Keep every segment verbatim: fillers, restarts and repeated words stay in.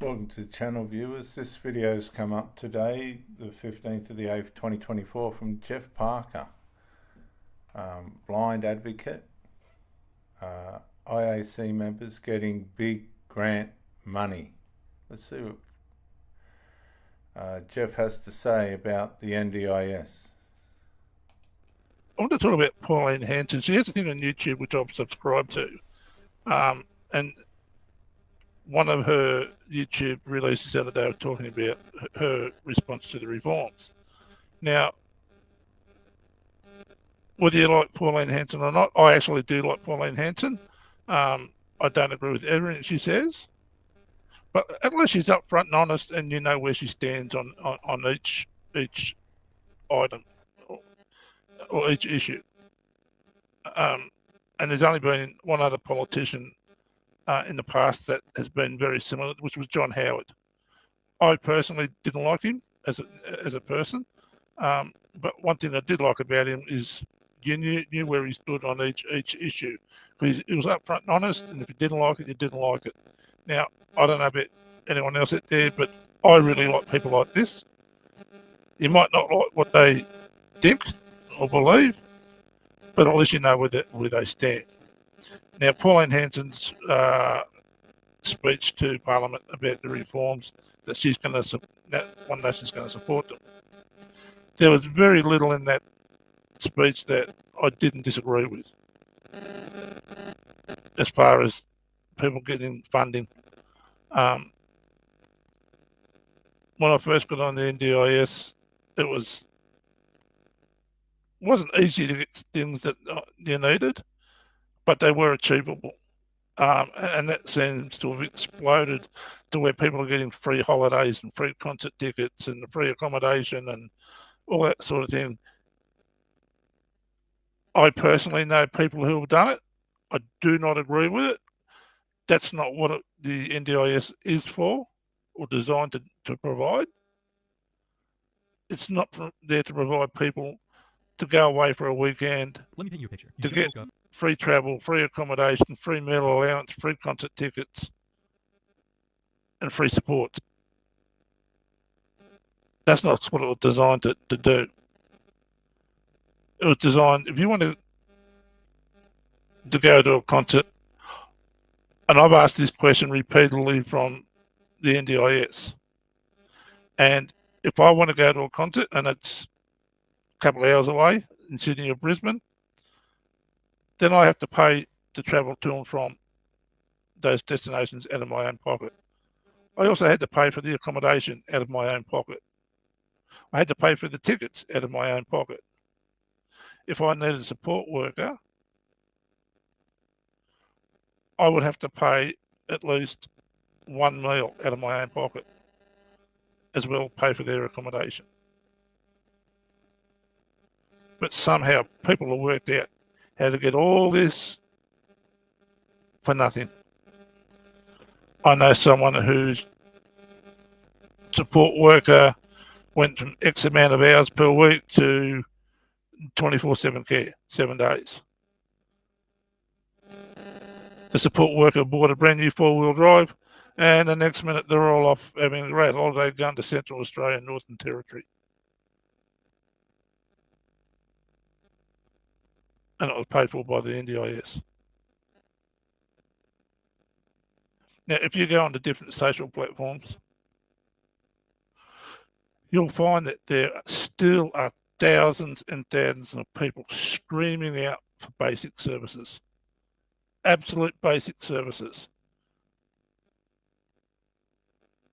Welcome to the channel, viewers. This video's come up today, the fifteenth of the eighth twenty twenty-four, from Jeff Parker, um, blind advocate, uh, I A C members getting big grant money. Let's see what uh, Jeff has to say about the N D I S. I want to talk about Pauline Hanson. She has a thing on YouTube which I'm subscribed to, um, and one of her YouTube releases the other day was talking about her response to the reforms. Now, whether you like Pauline Hanson or not, I actually do like Pauline Hanson. Um, I don't agree with everything she says, but at least she's upfront and honest, and you know where she stands on, on, on each each item or, or each issue. Um, and there's only been one other politician Uh, in the past that has been very similar, which was John Howard. I personally didn't like him as a, as a person, um, but one thing I did like about him is you knew, knew where he stood on each each issue, because he was upfront and honest, and if you didn't like it, you didn't like it. Now, I don't know about anyone else out there, but I really like people like this. You might not like what they think or believe, but at least you know where they, where they stand. Now, Pauline Hanson's uh, speech to Parliament about the reforms that she's going to that one day she's going to support them. There was very little in that speech that I didn't disagree with, as far as people getting funding. Um, when I first got on the N D I S, it was wasn't easy to get things that you needed, but they were achievable, um, and that seems to have exploded to where people are getting free holidays and free concert tickets and free accommodation and all that sort of thing. I personally know people who have done it. I do not agree with it. That's not what it, the N D I S is for or designed to, to provide. It's not there to provide people to go away for a weekend. Let me paint you a picture. You to get free travel, free accommodation, free meal allowance, free concert tickets, and free support. That's not what it was designed to, to do. It was designed, if you want to, to go to a concert, and I've asked this question repeatedly from the N D I S, and if I want to go to a concert and it's a couple of hours away in Sydney or Brisbane, then I have to pay to travel to and from those destinations out of my own pocket. I also had to pay for the accommodation out of my own pocket. I had to pay for the tickets out of my own pocket. If I needed a support worker, I would have to pay at least one meal out of my own pocket, as well pay for their accommodation. But somehow people have worked out how to get all this for nothing. I know someone whose support worker went from X amount of hours per week to twenty-four seven care, seven days. The support worker bought a brand new four-wheel drive, and the next minute they're all off having a great holiday going to Central Australia and Northern Territory. And it was paid for by the N D I S. Now, if you go onto different social platforms, you'll find that there still are thousands and thousands of people screaming out for basic services, absolute basic services.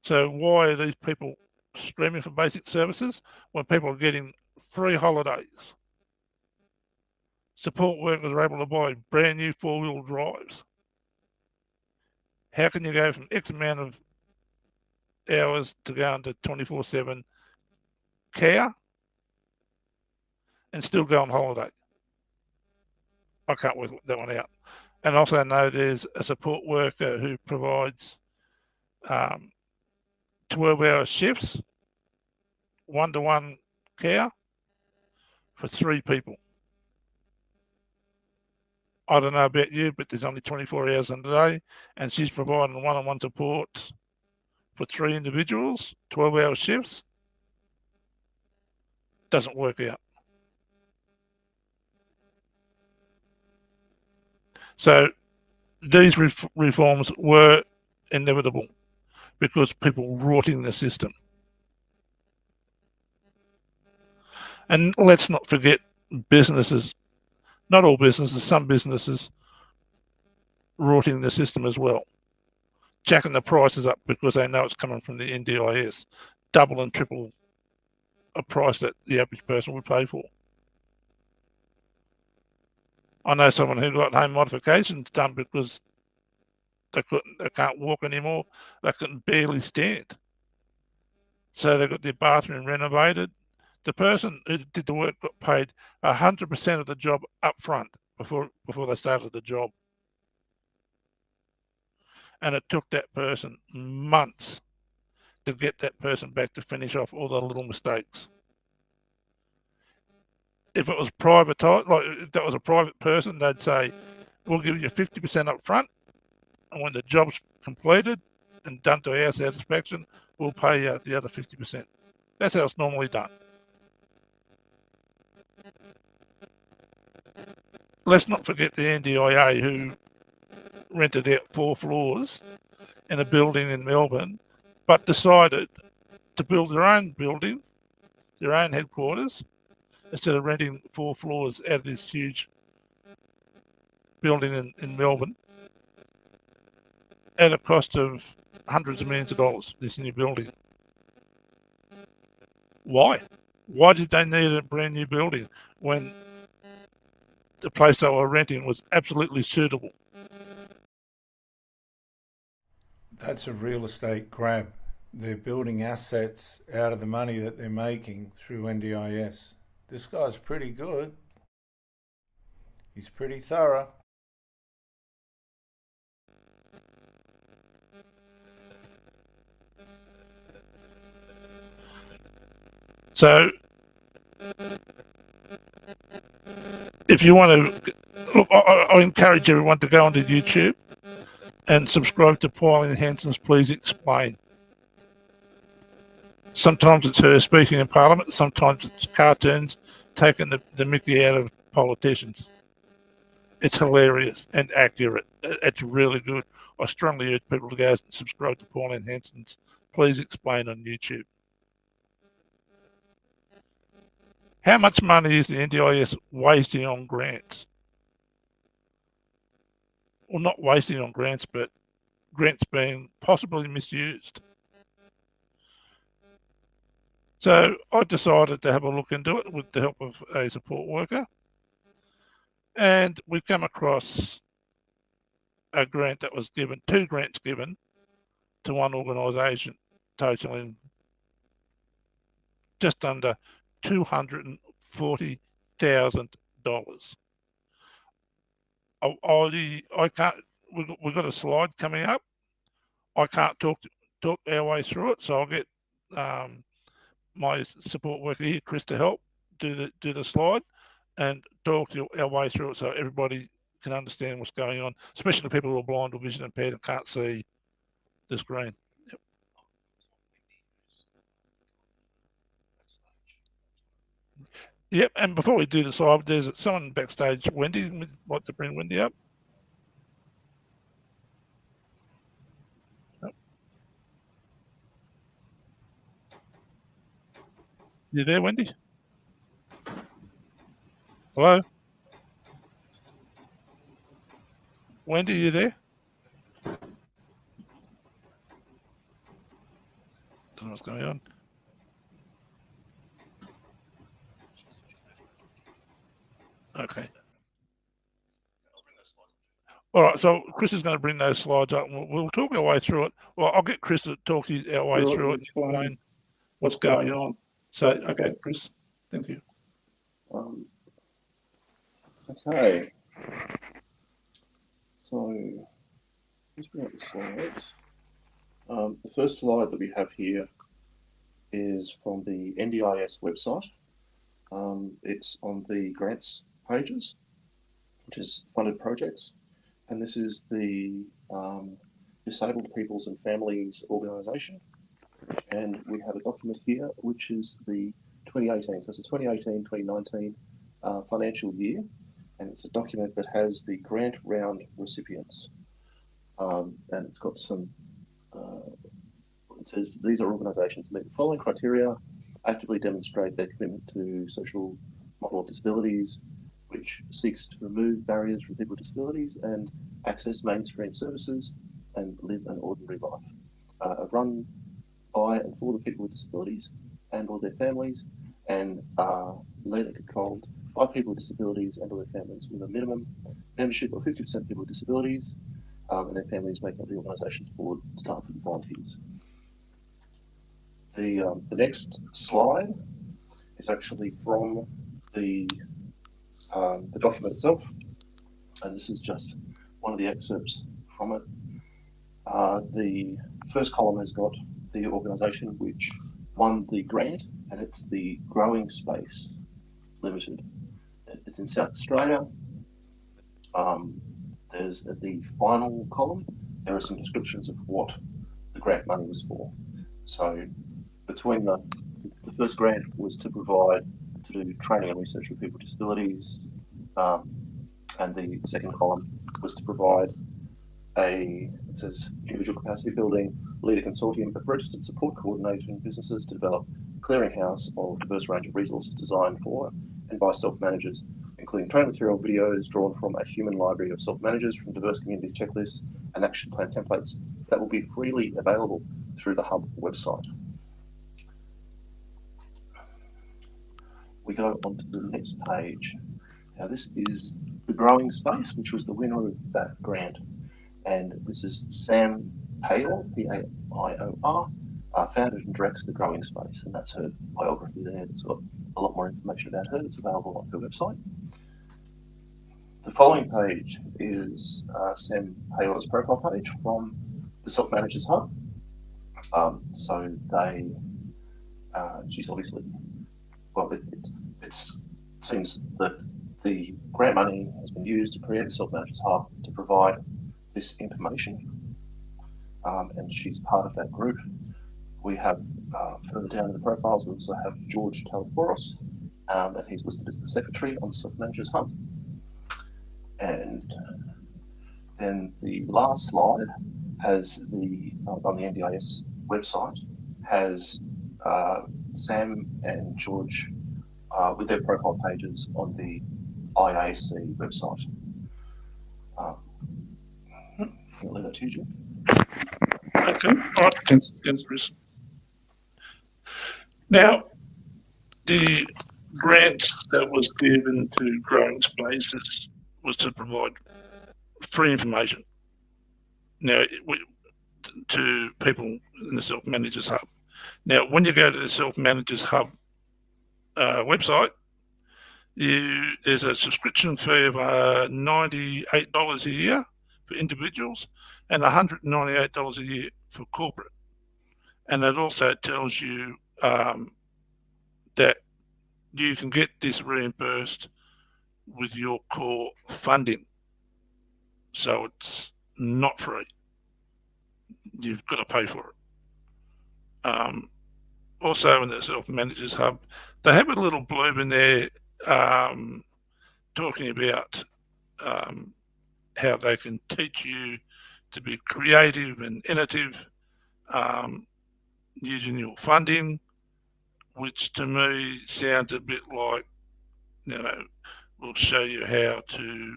So why are these people screaming for basic services when people are getting free holidays? Support workers are able to buy brand new four-wheel drives. How can you go from X amount of hours to go into twenty-four seven care and still go on holiday? I can't work that one out. And also I know there's a support worker who provides um, twelve-hour shifts, one-to-one care for three people. I don't know about you, but there's only twenty-four hours in a day, and she's providing one-on-one support for three individuals, twelve hour shifts, doesn't work out. So these ref reforms were inevitable because people wrought in the system. And let's not forget businesses. Not all businesses, some businesses wrought in the system as well, jacking the prices up because they know it's coming from the N D I S, double and triple a price that the average person would pay for. I know someone who got home modifications done because they couldn't, they can't walk anymore, they can barely stand. So they got their bathroom renovated. The person who did the work got paid one hundred percent of the job up front before, before they started the job. And it took that person months to get that person back to finish off all the little mistakes. If it was privatized, like if that was a private person, they'd say, we'll give you fifty percent up front, and when the job's completed and done to our satisfaction, we'll pay you the other fifty percent. That's how it's normally done. Let's not forget the N D I A, who rented out four floors in a building in Melbourne, but decided to build their own building, their own headquarters, instead of renting four floors out of this huge building in, in Melbourne, at a cost of hundreds of millions of dollars, this new building. Why? Why did they need a brand new building when the place they were renting was absolutely suitable? That's a real estate grab. They're building assets out of the money that they're making through N D I S. This guy's pretty good. He's pretty thorough. So, if you want to, look, I, I encourage everyone to go onto YouTube and subscribe to Pauline Hanson's Please Explain. Sometimes it's her speaking in Parliament, sometimes it's cartoons taking the, the mickey out of politicians. It's hilarious and accurate. It's really good. I strongly urge people to go and subscribe to Pauline Hanson's Please Explain on YouTube. How much money is the N D I S wasting on grants? Well, not wasting on grants, but grants being possibly misused. So I decided to have a look into it with the help of a support worker. And we come across a grant that was given, two grants given to one organisation, totaling just under two hundred and forty thousand dollars. I, I, I can't, we've got, we've got a slide coming up. I can't talk, talk our way through it, so I'll get um, my support worker here, Chris, to help do the, do the slide and talk our way through it so everybody can understand what's going on, especially people who are blind or vision impaired and can't see the screen. Yep. Yep, and before we do the slide, there's someone backstage, Wendy. Would like to bring Wendy up? Yep. You there, Wendy? Hello? Wendy, you there? I don't know what's going on. Okay. All right, so Chris is going to bring those slides up and we'll, we'll talk our way through it. Well, I'll get Chris to talk our way we'll through it and what's going on. So, okay, Chris, thank you. Um, okay. So, let's bring up the slides. Um, the first slide that we have here is from the N D I S website. Um, it's on the grants pages, which is funded projects, and this is the um, Disabled Peoples and Families Organisation. And we have a document here, which is the twenty eighteen, so it's the twenty eighteen twenty nineteen uh, financial year. And it's a document that has the grant round recipients. Um, and it's got some, uh, it says these are organisations that meet the following criteria: actively demonstrate their commitment to social model of disabilities, which seeks to remove barriers from people with disabilities and access mainstream services and live an ordinary life, uh, run by and for the people with disabilities and or their families, and are led and controlled by people with disabilities and or their families, with a minimum membership of fifty percent of people with disabilities um, and their families make up the organisation's board, staff and volunteers. The, um, the next slide is actually from the, um, the document itself, and this is just one of the excerpts from it. Uh, the first column has got the organisation which won the grant, and it's the Growing Space Limited. It's in South Australia. Um, there's at the final column, there are some descriptions of what the grant money was for. So between the, the first grant was to provide, to do training and research for people with disabilities, um, and the second column was to provide a, it says, individual capacity building, lead a consortium of registered support coordinating businesses to develop a clearinghouse of a diverse range of resources designed for and by self-managers, including training material, videos drawn from a human library of self-managers from diverse community checklists and action plan templates that will be freely available through the Hub website. We go on to the next page. Now this is the Growing Space, which was the winner of that grant. And this is Sam Payor, P A I O R, uh, founded and directs the Growing Space, and that's her biography there. It's got a lot more information about her that's available on her website. The following page is uh, Sam Payor's profile page from the Self-Managers Hub. Um, so they, uh, she's obviously, well, it, it it's, seems that the grant money has been used to create the Self-Managers Hub to provide this information, um, and she's part of that group. We have uh, further down in the profiles, we also have George Taleporos, um, and he's listed as the secretary on Self-Managers Hub. And then the last slide has the uh, on the N D I S website has uh, Sam and George uh, with their profile pages on the I A C website. Uh, I'll leave that to you, Jeff. Okay. All right. Thanks, thanks, Chris. Now, the grant that was given to Growing Spaces was to provide free information now we, to people in the Self-Managers Hub. Now, when you go to the Self-Managers Hub uh, website, you, there's a subscription fee of uh, ninety-eight dollars a year for individuals and one hundred ninety-eight dollars a year for corporate. And it also tells you um, that you can get this reimbursed with your core funding. So it's not free. You've got to pay for it. Um, also in the Self-Managers Hub, they have a little blurb in there um, talking about um, how they can teach you to be creative and innovative um, using your funding, which to me sounds a bit like, you know, we'll show you how to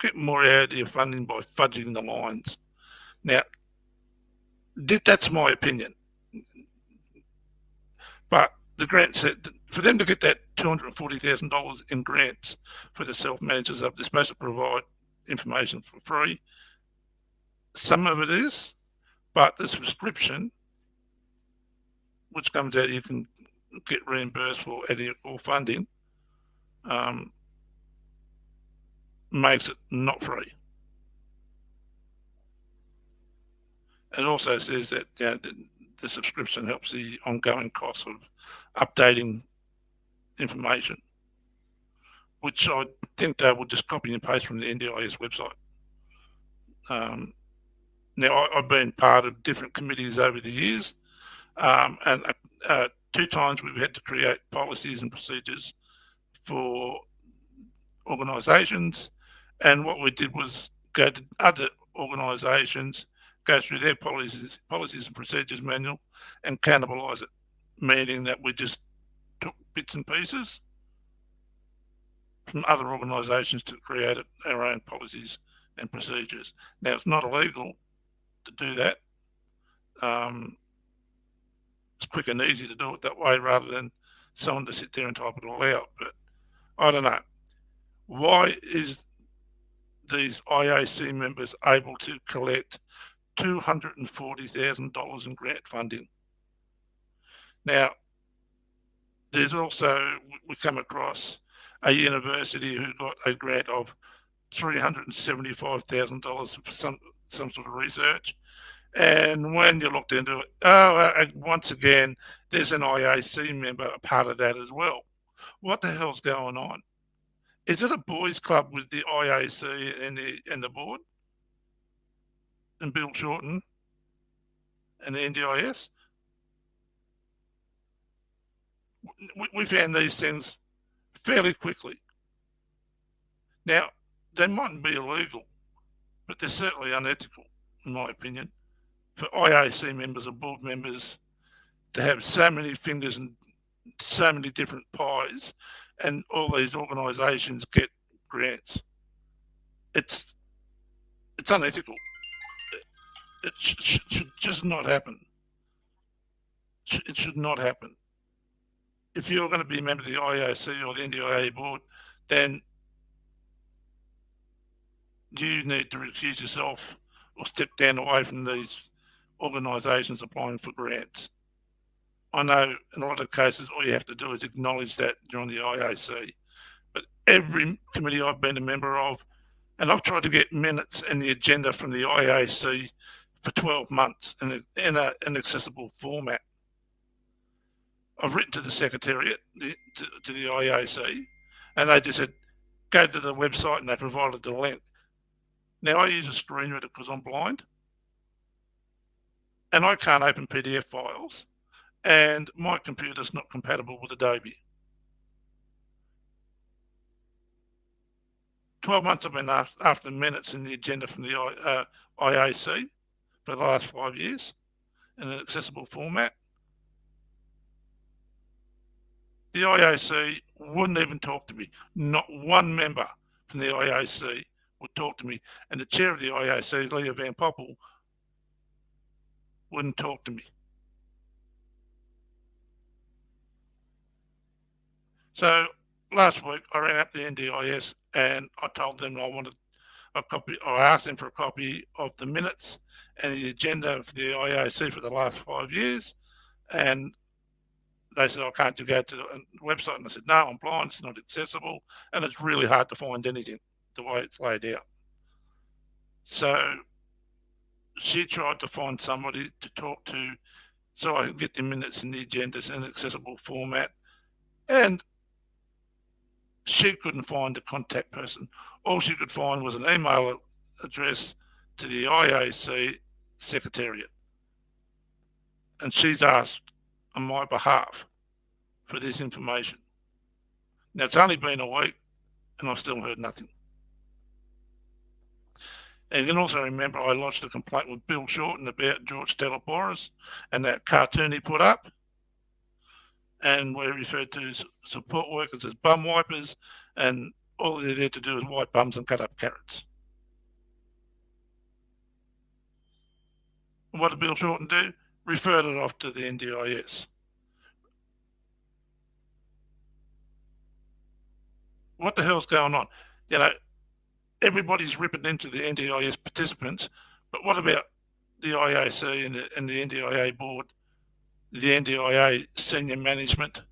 get more out of your funding by fudging the lines. Now, that's my opinion. But the grant said that for them to get that two hundred forty thousand dollars in grants for the Self-Managers Hub, they're supposed to provide information for free. Some of it is, but the subscription, which comes out, you can get reimbursed for out of your core funding, um, makes it not free. It also says that uh, the, the subscription helps the ongoing costs of updating information, which I think they will just copy and paste from the N D I S website. Um, Now, I, I've been part of different committees over the years, um, and uh, two times we've had to create policies and procedures for organisations, and what we did was go to other organisations, go through their policies, policies and procedures manual, and cannibalise it, meaning that we just took bits and pieces from other organisations to create our own policies and procedures. Now, it's not illegal to do that. Um, it's quick and easy to do it that way rather than someone to sit there and type it all out. But I don't know. Why is these I A C members able to collect two hundred and forty thousand dollars in grant funding? Now, there's also, we come across a university who got a grant of three hundred and seventy-five thousand dollars for some, some sort of research. And when you looked into it, oh, and once again, there's an I A C member a part of that as well. What the hell's going on? Is it a boys' club with the I A C and the, and the board? And Bill Shorten and the N D I S? We, we found these things fairly quickly. Now, they mightn't be illegal, but they're certainly unethical, in my opinion, for I A C members or board members to have so many fingers and so many different pies, and all these organisations get grants. It's it's unethical. It, it sh sh should just not happen. It should not happen. If you're going to be a member of the I A C or the N D I A board, then you need to recuse yourself or step down away from these organisations applying for grants. I know in a lot of cases all you have to do is acknowledge that during the I A C, but every committee I've been a member of, and I've tried to get minutes and the agenda from the I A C for twelve months in, a, in a, an accessible format. I've written to the Secretariat, the, to, to the I A C, and they just said, go to the website, and they provided the link. Now, I use a screen reader because I'm blind, and I can't open P D F files, and my computer's not compatible with Adobe. twelve months I've been after minutes in the agenda from the uh, I A C for the last five years in an accessible format. The I A C wouldn't even talk to me. Not one member from the I A C would talk to me. And the chair of the I A C, Leah Van Poppel, wouldn't talk to me. So last week I ran up the N D I S and I told them I wanted a copy, I asked them for a copy of the minutes and the agenda for the I A C for the last five years. And they said, oh, can't you go to the website? And I said, no, I'm blind, it's not accessible, and it's really hard to find anything the way it's laid out. So she tried to find somebody to talk to so I could get the minutes and the agendas in an accessible format, and she couldn't find a contact person. All she could find was an email address to the I A C Secretariat. And she's asked on my behalf for this information. Now, it's only been a week and I've still heard nothing. And you can also remember I lodged a complaint with Bill Shorten about George Taleporos and that cartoon he put up, and we referred to support workers as bum wipers, and all they're there to do is wipe bums and cut up carrots. And what did Bill Shorten do? Referred it off to the N D I S. What the hell's going on? You know, everybody's ripping into the N D I S participants, but what about the I A C and the, and the N D I A board, the N D I A senior management,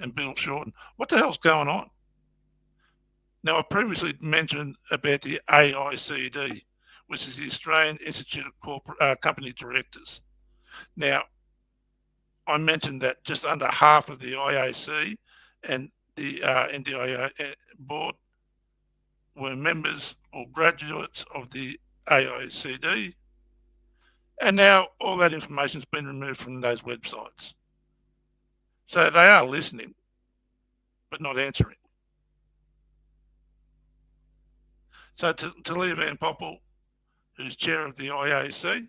and Bill Shorten? What the hell's going on? Now, I previously mentioned about the A I C D, which is the Australian Institute of Corporate uh, Company Directors. Now, I mentioned that just under half of the I A C and the uh, N D I A board were members or graduates of the A I C D, And now all that information has been removed from those websites. So they are listening, but not answering. So to, to Leah Van Poppel, who's chair of the I A C,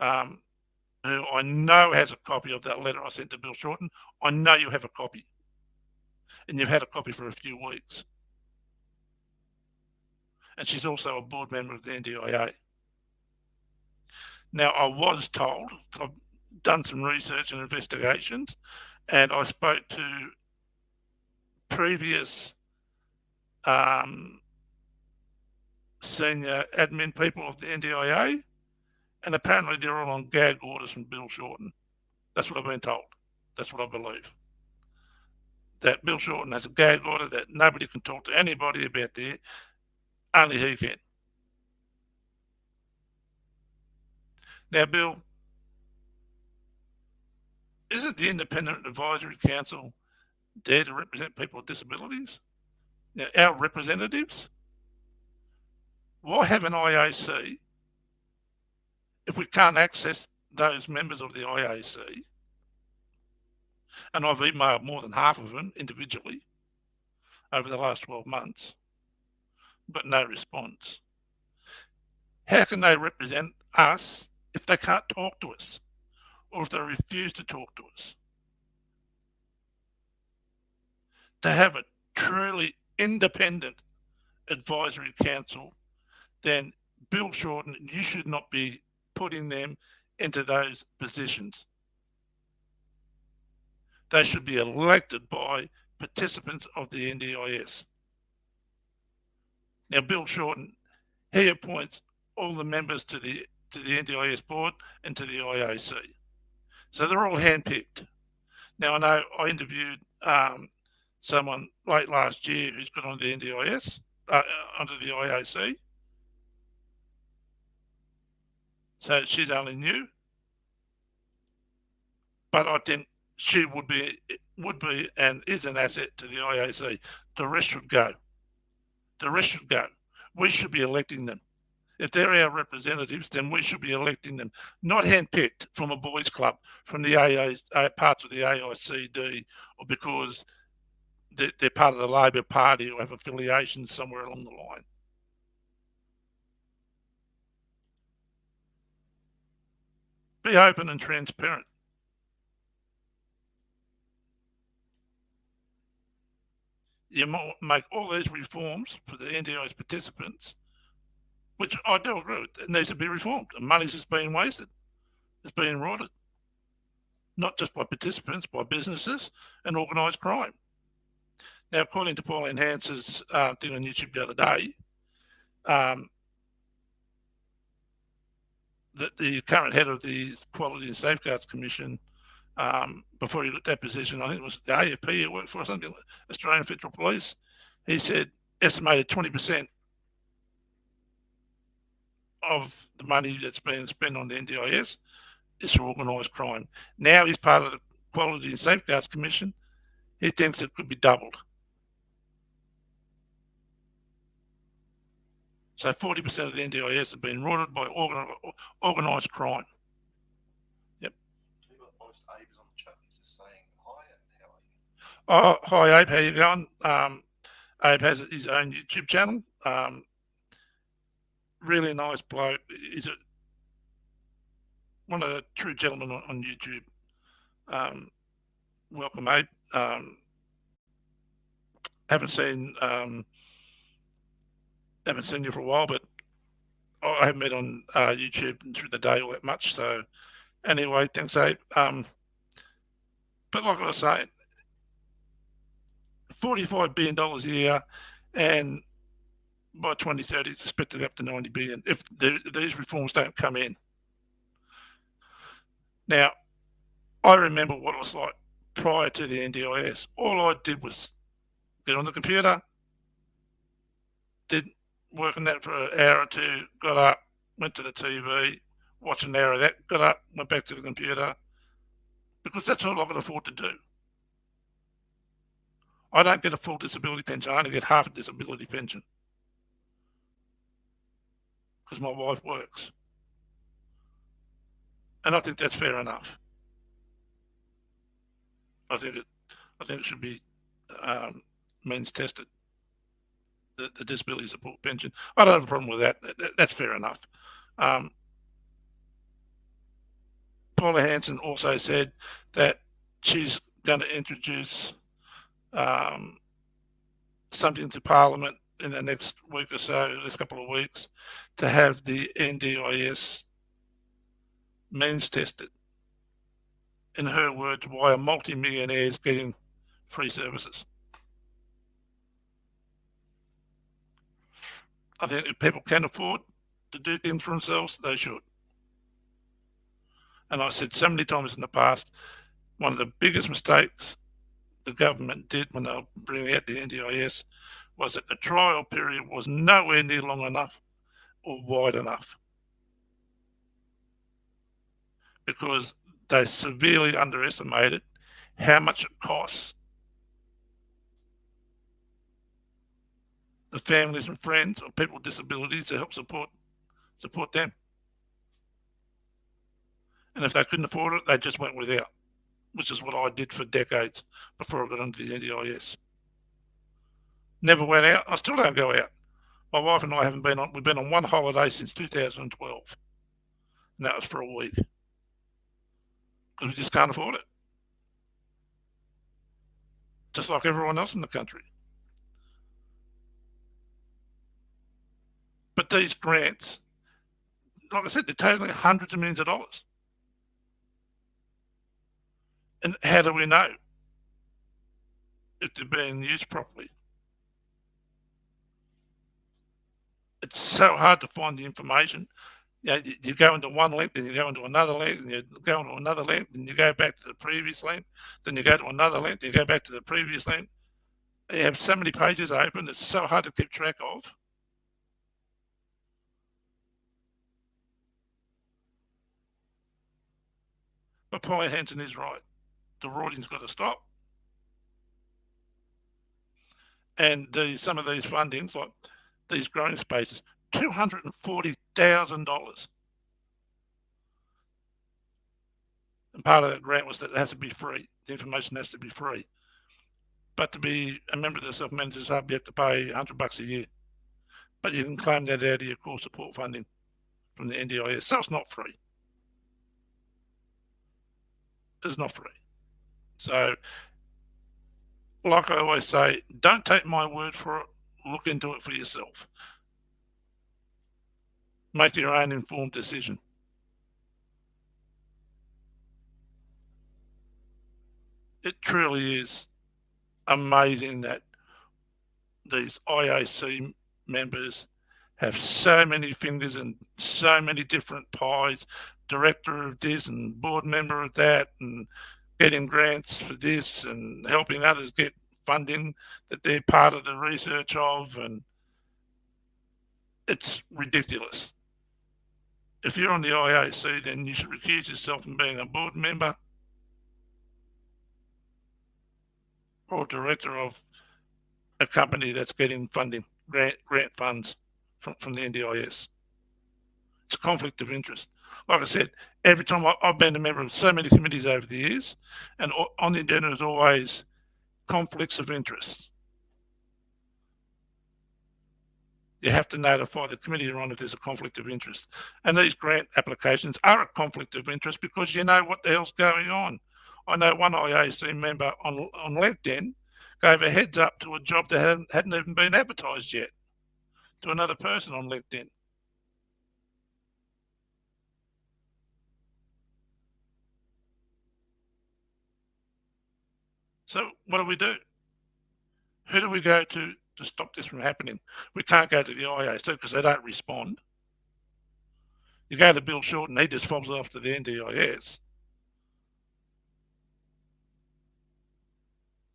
um, who I know has a copy of that letter I sent to Bill Shorten. I know you have a copy, and you've had a copy for a few weeks. And she's also a board member of the N D I A. Now, I was told, I've done some research and investigations, and I spoke to previous um, senior admin people of the N D I A, and apparently they're all on gag orders from Bill Shorten. That's what I've been told. That's what I believe. That Bill Shorten has a gag order that nobody can talk to anybody about there, only he can. Now, Bill, isn't the Independent Advisory Council there to represent people with disabilities? Now, our representatives? Why have an I A C if we can't access those members of the I A C? And I've emailed more than half of them individually over the last twelve months, but no response. How can they represent us if they can't talk to us, or if they refuse to talk to us? To have a truly independent advisory council, then Bill Shorten, you should not be putting them into those positions. They should be elected by participants of the N D I S. Now, Bill Shorten, he appoints all the members to the to the N D I S board and to the I A C. So they're all handpicked. Now, I know I interviewed um, someone late last year who's got onto the N D I S, uh, onto the I A C. So she's only new, but I think she would be, would be and is an asset to the I A C. The rest should go. The rest should go. We should be electing them. If they're our representatives, then we should be electing them, not handpicked from a boys' club, from the A I, parts of the A I C D, or because they're part of the Labor Party or have affiliations somewhere along the line. Be open and transparent. You make all these reforms for the N D I's participants, which I do agree with, it needs to be reformed. And money's just being wasted. It's being rotted. Not just by participants, by businesses and organised crime. Now, according to Pauline Hanson's uh, thing on YouTube the other day, um, that the current head of the Quality and Safeguards Commission, um, before he got that position, I think it was the A F P he worked for, something like Australian Federal Police, he said estimated twenty percent of the money that's being spent on the N D I S is for organised crime. Now he's part of the Quality and Safeguards Commission. He thinks it could be doubled. So forty percent of the N D I S have been rotted by organ, organised crime. Yep. We've got most Abe's on the chat. He's just saying hi and how are you? Oh, hi Abe, how you going? Um, Abe has his own YouTube channel. Um, Really nice bloke. He's a, one of the true gentlemen on, on YouTube. Um, welcome, mate. Um, haven't seen um, haven't seen you for a while, but I haven't been on uh, YouTube through the day all that much. So anyway, thanks, Abe. Um, but like I was saying, forty-five billion dollars a year, and by twenty thirty, it's expected up to ninety billion dollars if the, these reforms don't come in. Now, I remember what it was like prior to the N D I S. All I did was get on the computer, did work on that for an hour or two, got up, went to the T V, watched an hour of that, got up, went back to the computer, because that's all I could afford to do. I don't get a full disability pension. I only get half a disability pension, because my wife works. And I think that's fair enough. I think it, I think it should be um, means tested, the, the disability support pension. I don't have a problem with that. that that's fair enough. Um, Paula Hanson also said that she's going to introduce um, something to Parliament in the next week or so, the next couple of weeks, to have the N D I S means tested. In her words, why are multi-millionaires getting free services? I think if people can afford to do things for themselves, they should. And I said so many times in the past, one of the biggest mistakes the government did when they were bringing out the N D I S was that the trial period was nowhere near long enough or wide enough, because they severely underestimated how much it costs the families and friends of people with disabilities to help support support them. And if they couldn't afford it, they just went without, which is what I did for decades before I got into the N D I S. Never went out. I still don't go out. My wife and I haven't been on, we've been on one holiday since two thousand twelve. And that was for a week. Because we just can't afford it. Just like everyone else in the country. But these grants, like I said, they're totaling hundreds of millions of dollars. And how do we know if they're being used properly? It's so hard to find the information. You know, you go into one link, then you go into another link, and you go into another link, then you go back to the previous link, then you go to another link, then you go back to the previous link. You have so many pages open, it's so hard to keep track of. But Pauline Hanson is right. The rorting's got to stop. And the, some of these fundings, like these growing spaces, two hundred forty thousand dollars. And part of that grant was that it has to be free. The information has to be free. But to be a member of the Self-Managers Hub, you have to pay a hundred bucks a year. But you can claim that out of your core support funding from the N D I S. So it's not free. It's not free. So, like I always say, don't take my word for it. Look into it for yourself. Make your own informed decision. It truly is amazing that these I A C members have so many fingers in so many different pies, director of this and board member of that, and getting grants for this and helping others get funding that they're part of the research of. And it's ridiculous. If you're on the I A C, then you should recuse yourself from being a board member or director of a company that's getting funding, grant, grant funds from, from the N D I S. It's a conflict of interest. Like I said, every time I, I've been a member of so many committees over the years, and on the agenda is always conflicts of interest. You have to notify the committee you're on if there's a conflict of interest. And these grant applications are a conflict of interest because you know what the hell's going on. I know one I A C member on, on LinkedIn gave a heads up to a job that hadn't, hadn't even been advertised yet to another person on LinkedIn. So what do we do? Who do we go to to stop this from happening? We can't go to the I A C because they don't respond. You go to Bill Shorten, he just fobs off to the N D I S.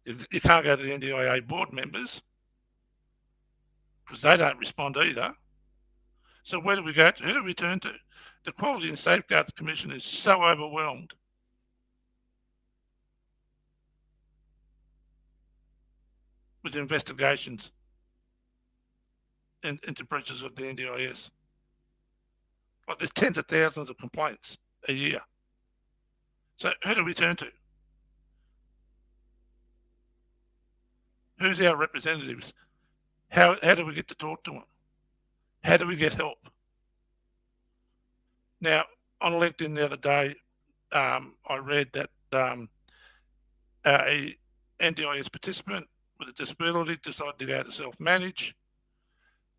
You, you can't go to the N D I A board members because they don't respond either. So where do we go to? Who do we turn to? The Quality and Safeguards Commission is so overwhelmed. With investigations in, into breaches of the N D I S. Like, there's tens of thousands of complaints a year So who do we turn to? Who's our representatives? How, how do we get to talk to them? How do we get help? Now, on LinkedIn the other day, um, I read that um, a N D I S participant with a disability decided to go to self-manage,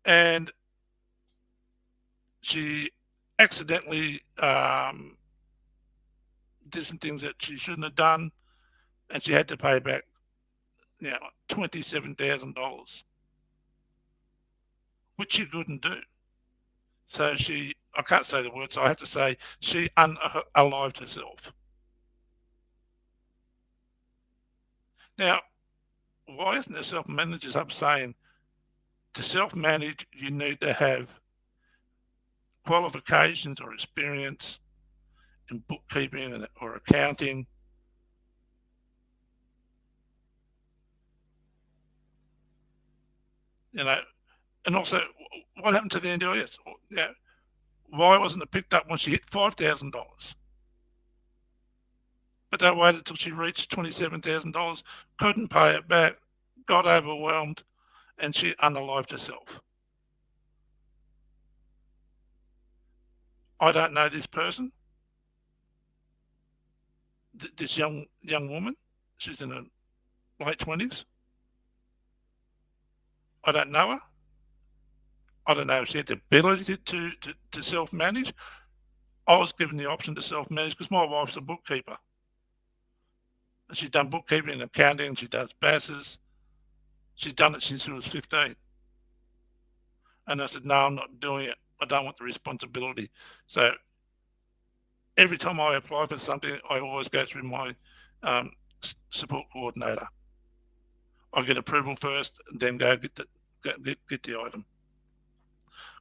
and she accidentally um, did some things that she shouldn't have done, and she had to pay back, you know, twenty-seven thousand dollars, which she couldn't do. So she, I can't say the word, so I have to say she unalived herself. Now, why isn't the Self-Managers Hub saying to self-manage, you need to have qualifications or experience in bookkeeping or accounting? You know, and also, what happened to the N D I S? Yeah, why wasn't it picked up when she hit five thousand dollars? But they waited until she reached twenty-seven thousand dollars, couldn't pay it back, got overwhelmed, and she unalived herself. I don't know this person, th this young young woman. She's in her late twenties. I don't know her. I don't know if she had the ability to, to, to self-manage. I was given the option to self-manage because my wife's a bookkeeper. She's done bookkeeping and accounting. She does B A Ss. She's done it since she was fifteen. And I said, no, I'm not doing it. I don't want the responsibility. So every time I apply for something, I always go through my um, support coordinator. I get approval first, and then go get the, get, get the item.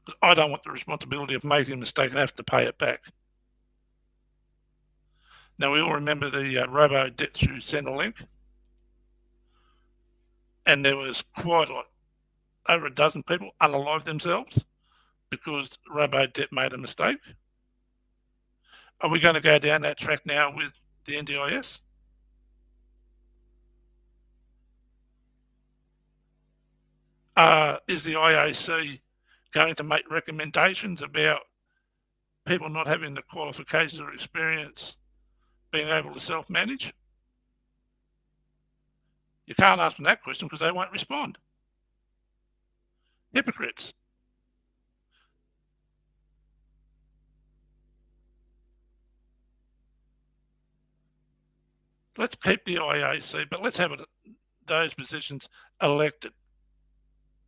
But I don't want the responsibility of making a mistake and have to pay it back. Now, we all remember the uh, robo debt through Centrelink, and there was quite a lot, over a dozen people unalived themselves because robo debt made a mistake. Are we going to go down that track now with the N D I S? Uh, is the I A C going to make recommendations about people not having the qualifications or experience being able to self-manage? You can't ask them that question because they won't respond. Hypocrites. Let's keep the I A C, but let's have it, those positions elected.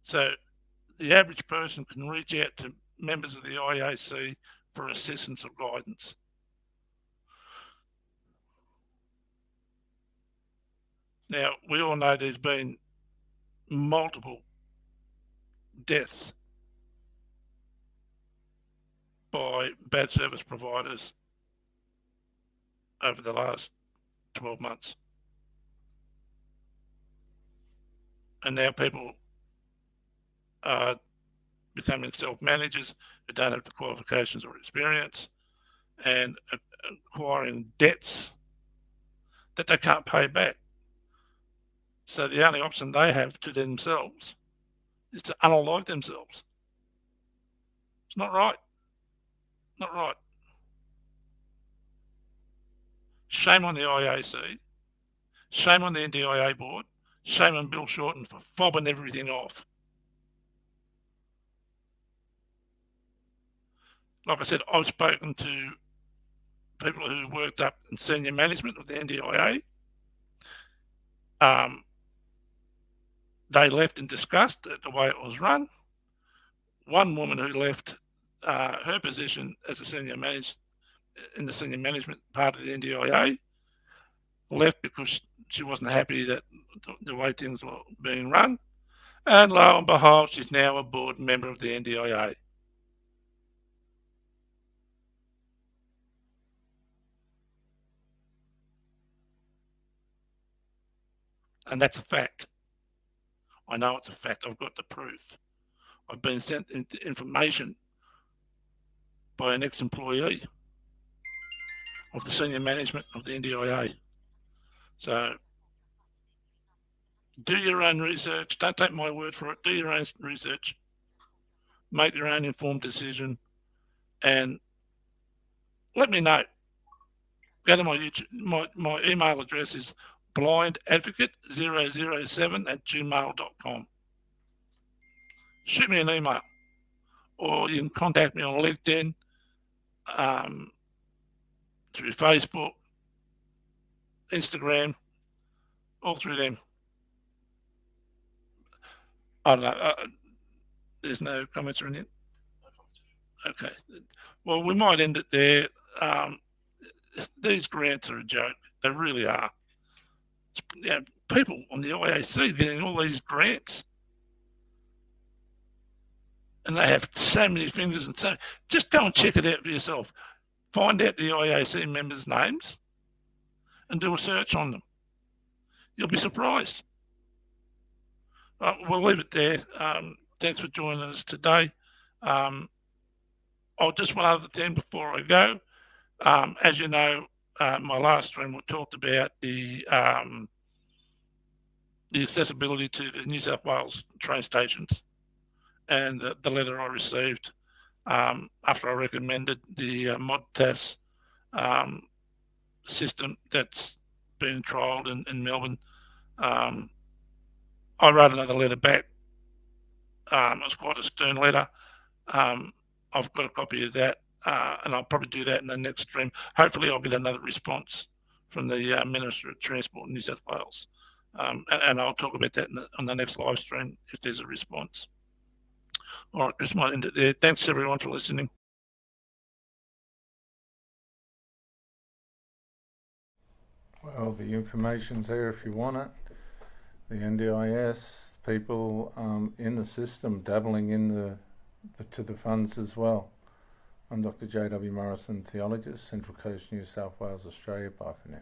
So the average person can reach out to members of the I A C for assistance or guidance. Now, we all know there's been multiple deaths by bad service providers over the last twelve months. And now people Uh, becoming self-managers who don't have the qualifications or experience, and uh, acquiring debts that they can't pay back. So the only option they have to themselves is to unalive themselves. It's not right. Not right. Shame on the I A C. Shame on the N D I A board. Shame on Bill Shorten for fobbing everything off. Like I said, I've spoken to people who worked up in senior management of the N D I A. Um, they left in disgust at the way it was run. One woman who left uh, her position as a senior manager in the senior management part of the N D I A left because she wasn't happy that the way things were being run. And lo and behold, she's now a board member of the N D I A. And that's a fact. I know it's a fact. I've got the proof. I've been sent information by an ex-employee. of the senior management of the N D I A. So do your own research. Don't take my word for it. Do your own research. Make your own informed decision. And let me know. Go to my YouTube, my, my email address is blindadvocate zero zero seven at gmail dot com. Shoot me an email, or you can contact me on LinkedIn, um, through Facebook, Instagram, all through them. I don't know. Uh, there's no comments or anything. Okay. Well, we might end it there. Um, these grants are a joke. They really are. You know, people on the I A C getting all these grants, and they have so many fingers and so. Just go and check it out for yourself. Find out the I A C members' names, and do a search on them. You'll be surprised. Right, we'll leave it there. Um, thanks for joining us today. Um, oh, just one other thing before I go. Um, as you know, uh, my last stream we talked about the um, the accessibility to the New South Wales train stations, and the, the letter I received um, after I recommended the uh, ModTAS um, system that's been trialled in, in Melbourne. Um, I wrote another letter back. Um, it was quite a stern letter. Um, I've got a copy of that, uh, and I'll probably do that in the next stream. Hopefully I'll get another response from the uh, Minister of Transport in New South Wales, um, and, and I'll talk about that in the, on the next live stream if there's a response. All right, this might end it there. Thanks, everyone, for listening. Well, the information's there if you want it. The N D I S people um, in the system dabbling in the, the to the funds as well. I'm Doctor J W Morrison, Theologist, Central Coast, New South Wales, Australia. Bye for now.